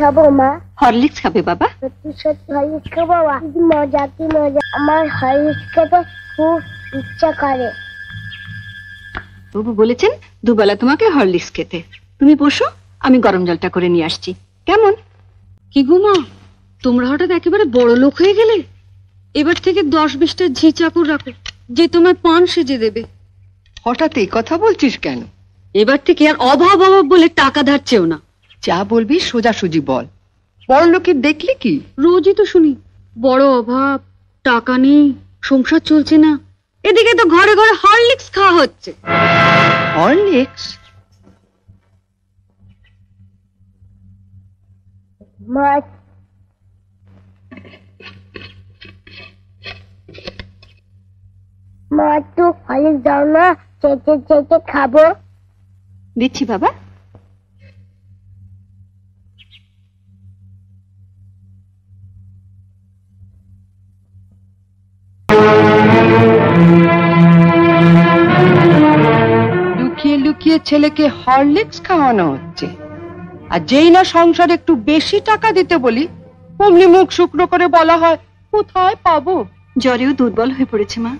खाबो माँ हॉर्लिक्स खाबे बाबा हॉर्लिक्स खाबो माँ मौजाती मौजा अमार हॉर्लिक्स खाबो खूब इच्छा करे बाबू बोले चल दुबारा तुम्हाके हॉर्लिक्स खेते तुम्ही पोशो अमी गरम जलता करे नियाश्ची क्या मन की गुमा तुम रहोटा ताकि बड़े बड़ो लोग हुए गले এবার থেকে 10-20টা ঝিচাকুর রাখো যে তোমায় পান সেজে দেবে হঠাৎ এই কথা বলছিস কেন এবার থেকে আর অভাব অভাব বলে টাকা ধারছেও না যা বলবি সোজাসুজি বল বড় লোকে দেখলি কি রোজই তো শুনি বড় অভাব টাকা নেই সংসার চলছে না এদিকে তো ঘরে ঘরে হরলিক্স খাওয়া হচ্ছে হরলিক্স মা Maa tu halik dao na çete khabo. Dichi baba. Lukiye lukiye çeleke horlicks khawano hocche. Ar jei na সংসারে একটু বেশি টাকা দিতে বলি অমনি মুখ শুকনো করে বলা হয় কোথায় পাবো জরিও দুর্বল হয়ে পড়েছে মা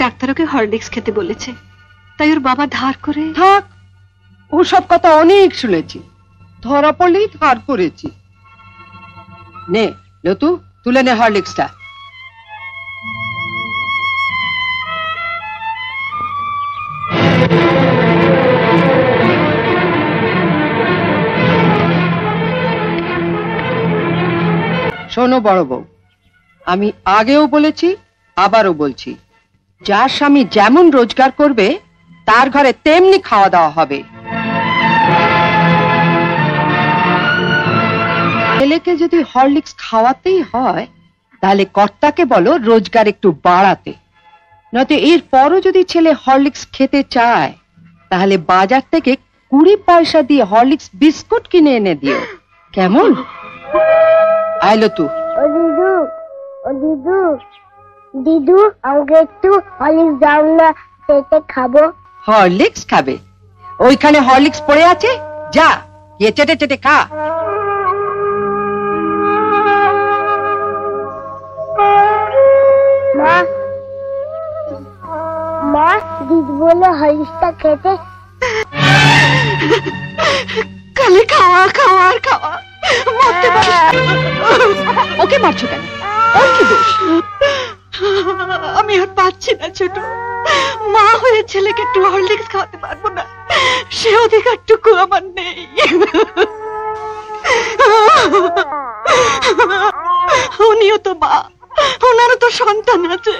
ডাক্তারকে হরলিক্স খেতে বলেছে তাই ওর বাবা ধার করে থাক ও সব কথা অনেক শুনেছি ধরা পড়লেই ধার করেছি নে লতু তুলে নে হরলিক্সটা শোনো বড় বউ আমি আগেও বলেছি আবারও বলছি যার স্বামী যেমন রোজগার করবে তার ঘরে তেমনি খাওয়া দাওয়া হবে ছেলেকে যদি হরলিক্স খাওয়াতেই হয় তাহলে কর্তাকে বলো রোজগার একটু বাড়াতে নয়তো এর পরও যদি ছেলে হরলিক্স খেতে চায় তাহলে বাজার থেকে 20 পয়সা দিয়ে হরলিক্স বিস্কুট কিনে এনে দিও কেমন আইলো তু ও দিদু দিদু আমাকে একটু হরলিক্স দাও না খেতে খাবো হরলিক্স খাবে ওইখানে হরলিক্স পড়ে আছে যা গিয়ে চেটে খা মা দিদি বলে হরলিক্সটা খেতে খালি খাওয়া মারতে পারিস ওকে মারছো কেন ওর কি দোষ আমি আর পাচ্ছি না ছোট মা হয়ে ছেলেকে একটু হরলিক্স খাওয়াতে পারবো না সে অধিকারটুকু আমার নেই উনিও তো মা ওনারও তো সন্তান আছে